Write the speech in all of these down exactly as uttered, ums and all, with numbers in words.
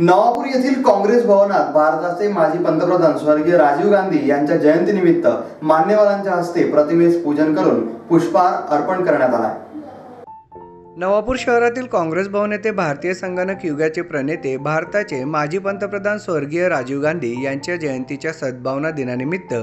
नवापूर येथील काँग्रेस भवनात भारताचे माजी पंतप्रधान स्वर्गीय राजीव गांधी यांच्या जयंतीनिमित्त मान्यवरांच्या हस्ते प्रतिमेस पूजन करून पुष्पहार अर्पण करण्यात आला। नवापूर शहरातील काँग्रेस भवन येथे भारतीय संगणक युगाचे प्रणेते भारताचे माजी पंतप्रधान स्वर्गीय राजीव गांधी यांच्या जयंतीच्या सद्भावना दिनानिमित्त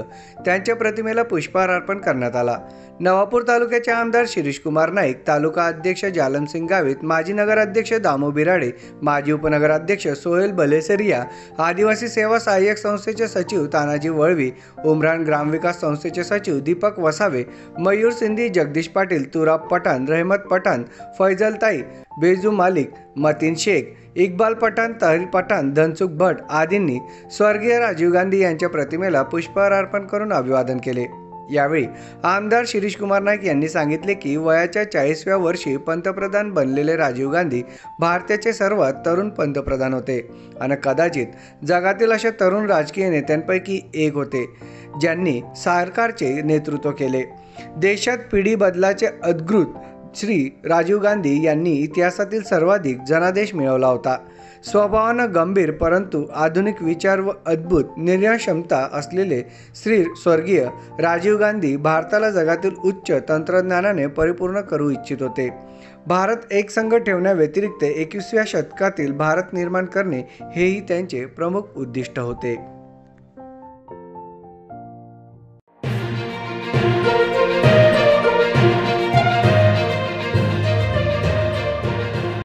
त्यांच्या प्रतिमेला पुष्पहार अर्पण करण्यात आला। नवापूर तालुक्याचे आमदार शिरीषकुमार नाईक, तालुका अध्यक्ष जालन सिंह गावित, माजी नगराध्यक्ष दामो बिराडे, माजी उपनगराध्यक्ष सोहेल बलेसरिया, आदिवासी सेवा सहाय्यक संस्थेचे सचिव तानाजी वळवी, उमरान ग्रामविकास संस्थेचे सचिव दीपक वसावे, मयूर सिंधी, जगदीश पाटिल, तुराब पटन, रहमत पटन, फैजलताई बेजू, मालिक मतीन शेख, इकबाल पठान, तहिर पठान, धनसुख भट आदींनी स्वर्गीय राजीव गांधी यांच्या प्रतिमेला पुष्पहार अर्पण करून अभिवादन केले। यावेळी आमदार शिरीषकुमार नाईक यांनी सांगितले की वयाच्या चाळीसव्या वर्षी पंतप्रधान बनलेले राजीव गांधी भारताचे सर्वात तरुण पंतप्रधान होते आणि कदाचित जगातील अशा तरुण राजकीय नेत्यांपैकी एक होते ज्यांनी सरकारचे नेतृत्व केले। देशात पिढी बदलाचे अद्भुत श्री राजीव गांधी यांनी इतिहासातील सर्वाधिक जनादेश मिळवला होता। स्वभावानं गंभीर परंतु आधुनिक विचार व अद्भुत निर्णय क्षमता असलेले श्री स्वर्गीय राजीव गांधी भारताला जगातील उच्च तंत्रज्ञानाने परिपूर्ण करू इच्छित होते। भारत एक संघ ठेवण्याव्यतिरिक्त एकविसाव्या शतकातील भारत निर्माण करणे हेही त्यांचे प्रमुख उद्दिष्ट होते।